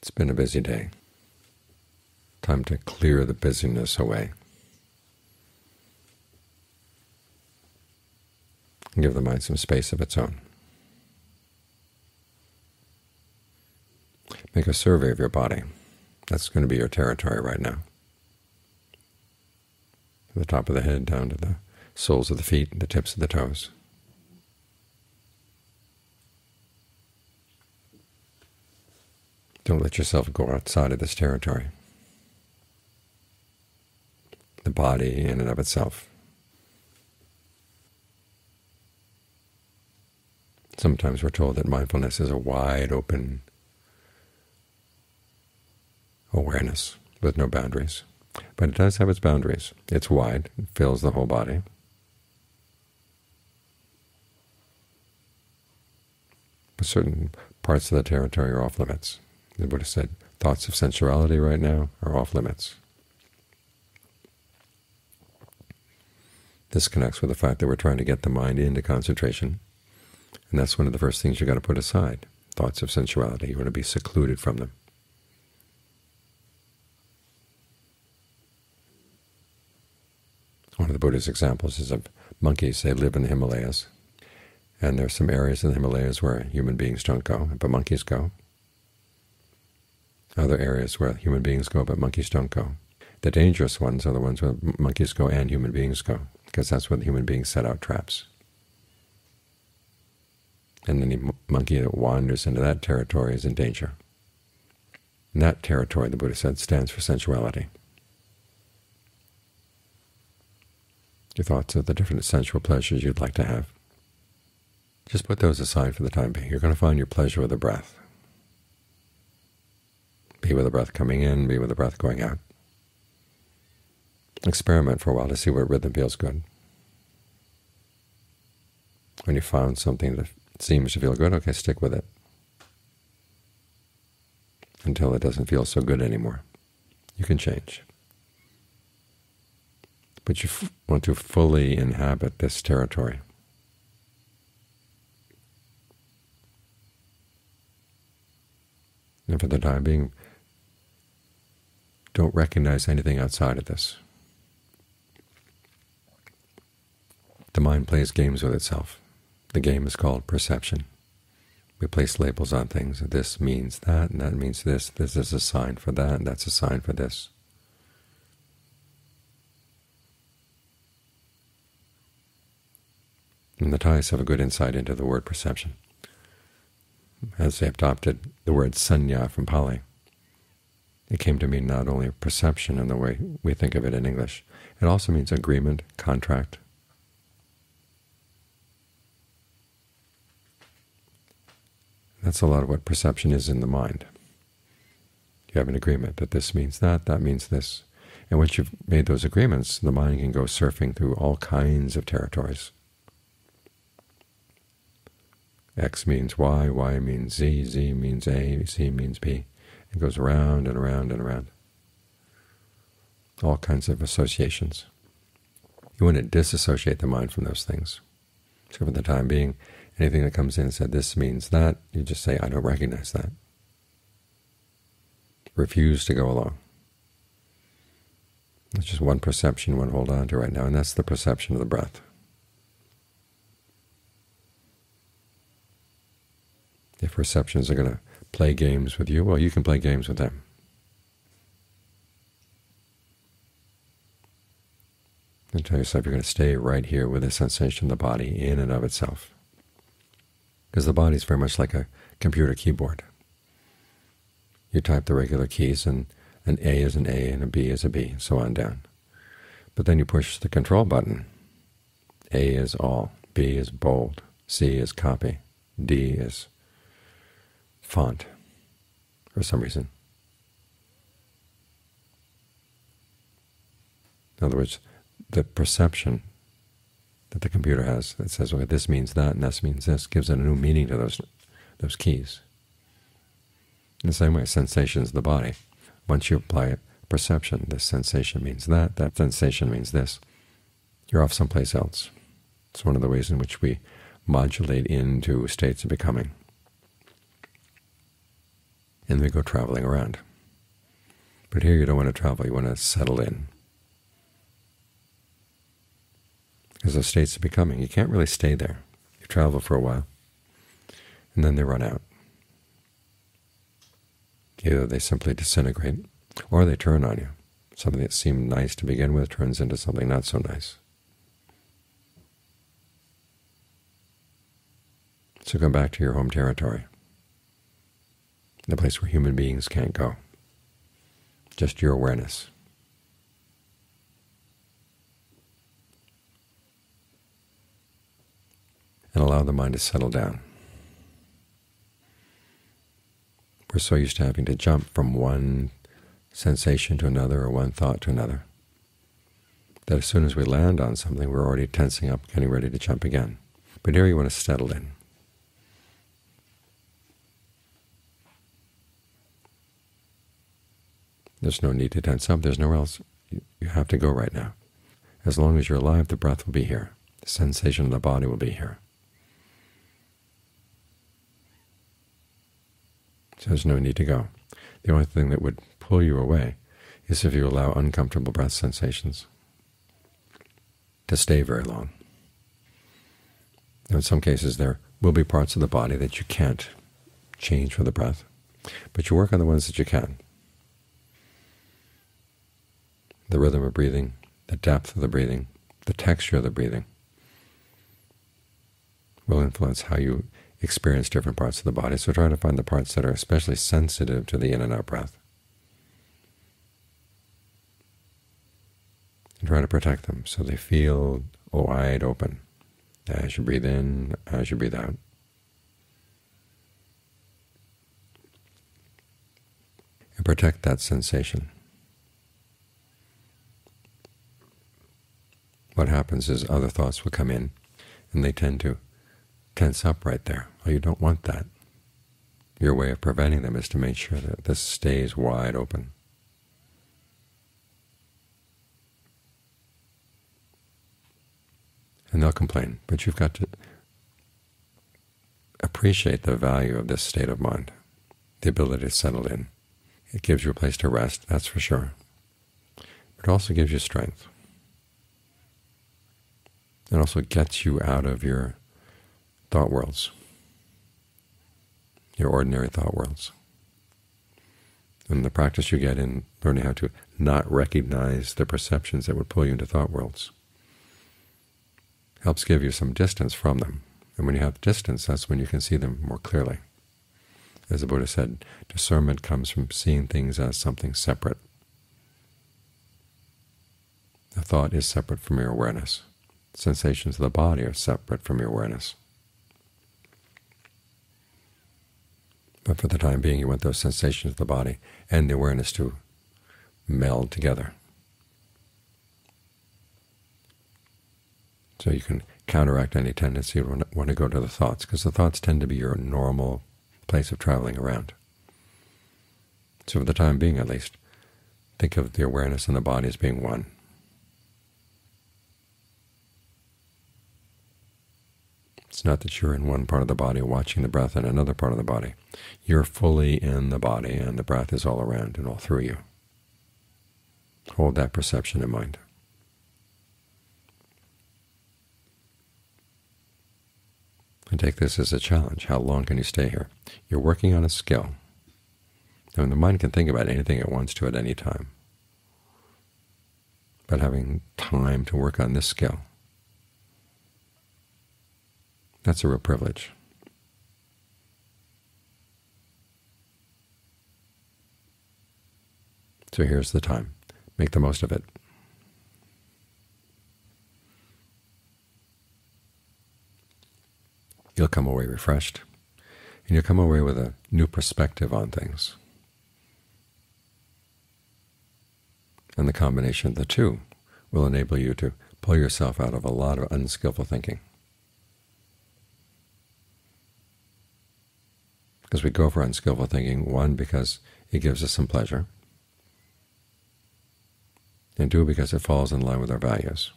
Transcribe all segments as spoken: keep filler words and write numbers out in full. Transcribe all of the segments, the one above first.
It's been a busy day. Time to clear the busyness away. And give the mind some space of its own. Make a survey of your body. That's going to be your territory right now. From the top of the head down to the soles of the feet and the tips of the toes. Don't let yourself go outside of this territory. The body in and of itself. Sometimes we're told that mindfulness is a wide open awareness with no boundaries. But it does have its boundaries. It's wide. It fills the whole body. But certain parts of the territory are off limits. The Buddha said, thoughts of sensuality right now are off limits. This connects with the fact that we're trying to get the mind into concentration, and that's one of the first things you've got to put aside, thoughts of sensuality. You want to be secluded from them. One of the Buddha's examples is of monkeys. They live in the Himalayas, and there are some areas in the Himalayas where human beings don't go, but monkeys go. Other areas where human beings go, but monkeys don't go. The dangerous ones are the ones where monkeys go and human beings go, because that's where the human beings set out traps. And any monkey that wanders into that territory is in danger. And that territory, the Buddha said, stands for sensuality. Your thoughts of the different sensual pleasures you'd like to have. Just put those aside for the time being. You're going to find your pleasure with the breath. Be with the breath coming in, be with the breath going out. Experiment for a while to see what rhythm feels good. When you found something that seems to feel good, okay, stick with it until it doesn't feel so good anymore. You can change. But you f want to fully inhabit this territory. And for the time being, don't recognize anything outside of this. The mind plays games with itself. The game is called perception. We place labels on things. This means that, and that means this. This is a sign for that, and that's a sign for this. And the Thais have a good insight into the word perception, as they adopted the word sanya from Pali. It came to mean not only perception in the way we think of it in English, it also means agreement, contract. That's a lot of what perception is in the mind. You have an agreement that this means that, that means this. And once you've made those agreements, the mind can go surfing through all kinds of territories. X means Y, Y means Z, Z means A, C means B. It goes around and around and around. All kinds of associations. You want to disassociate the mind from those things. So for the time being, anything that comes in and said, this means that, you just say, I don't recognize that. Refuse to go along. That's just one perception you want to hold on to right now, and that's the perception of the breath. If perceptions are going to play games with you, well, you can play games with them. And tell yourself you're going to stay right here with the sensation of the body in and of itself. Because the body is very much like a computer keyboard. You type the regular keys, and an A is an A, and a B is a B, and so on down. But then you push the control button. A is all, B is bold, C is copy, D is font, for some reason. In other words, the perception that the computer has that says, okay, this means that and this means this, gives it a new meaning to those, those keys. In the same way, sensations of the body. Once you apply perception, this sensation means that, that sensation means this, you're off someplace else. It's one of the ways in which we modulate into states of becoming. and then go traveling around. But here you don't want to travel, you want to settle in. Because those states are becoming. You can't really stay there. You travel for a while, and then they run out. Either they simply disintegrate, or they turn on you. Something that seemed nice to begin with turns into something not so nice. So come back to your home territory, the place where human beings can't go, just your awareness. And allow the mind to settle down. We're so used to having to jump from one sensation to another or one thought to another that as soon as we land on something, we're already tensing up, getting ready to jump again. But here you want to settle in. There's no need to tense up. There's nowhere else you have to go right now. As long as you're alive, the breath will be here. The sensation of the body will be here. So there's no need to go. The only thing that would pull you away is if you allow uncomfortable breath sensations to stay very long. Now, in some cases, there will be parts of the body that you can't change for the breath, but you work on the ones that you can. The rhythm of breathing, the depth of the breathing, the texture of the breathing will influence how you experience different parts of the body. So try to find the parts that are especially sensitive to the in and out breath, and try to protect them so they feel wide open as you breathe in, as you breathe out. And protect that sensation. What happens is other thoughts will come in, and they tend to tense up right there. Well, you don't want that. Your way of preventing them is to make sure that this stays wide open. And they'll complain, but you've got to appreciate the value of this state of mind, the ability to settle in. It gives you a place to rest, that's for sure. But it also gives you strength. It also gets you out of your thought worlds, your ordinary thought worlds. And the practice you get in learning how to not recognize the perceptions that would pull you into thought worlds helps give you some distance from them. And when you have distance, that's when you can see them more clearly. As the Buddha said, discernment comes from seeing things as something separate. A thought is separate from your awareness. Sensations of the body are separate from your awareness. But for the time being, you want those sensations of the body and the awareness to meld together. So you can counteract any tendency to want to go to the thoughts, because the thoughts tend to be your normal place of traveling around. So for the time being, at least, think of the awareness and the body as being one. It's not that you're in one part of the body watching the breath in another part of the body. You're fully in the body, and the breath is all around and all through you. Hold that perception in mind. And take this as a challenge. How long can you stay here? You're working on a skill. Now, the mind can think about anything it wants to at any time. But having time to work on this skill, that's a real privilege. So here's the time. Make the most of it. You'll come away refreshed, and you'll come away with a new perspective on things. And the combination of the two will enable you to pull yourself out of a lot of unskillful thinking. Because we go for unskillful thinking, one, because it gives us some pleasure, and two, because it falls in line with our values.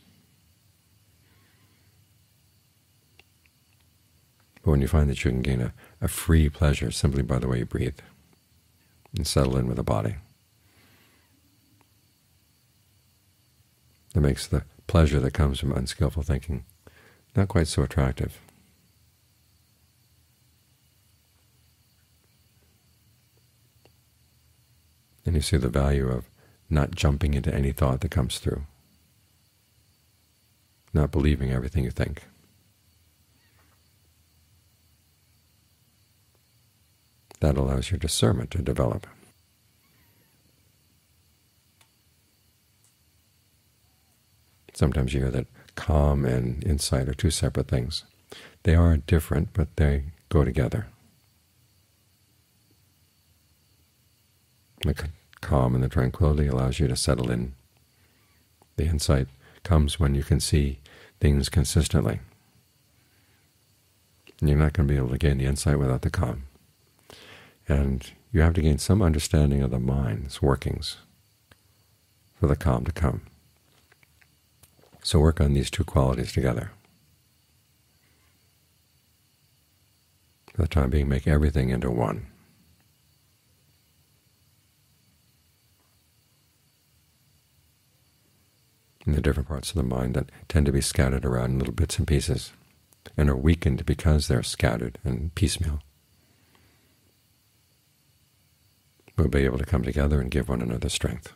But when you find that you can gain a, a free pleasure simply by the way you breathe, and settle in with the body. That makes the pleasure that comes from unskillful thinking not quite so attractive. And you see the value of not jumping into any thought that comes through, not believing everything you think. That allows your discernment to develop. Sometimes you hear that calm and insight are two separate things. They are different, but they go together. The calm and the tranquility allows you to settle in. The insight comes when you can see things consistently. And you're not going to be able to gain the insight without the calm. And you have to gain some understanding of the mind's workings for the calm to come. So work on these two qualities together. For the time being, make everything into one. And the different parts of the mind that tend to be scattered around in little bits and pieces and are weakened because they're scattered and piecemeal, we'll be able to come together and give one another strength.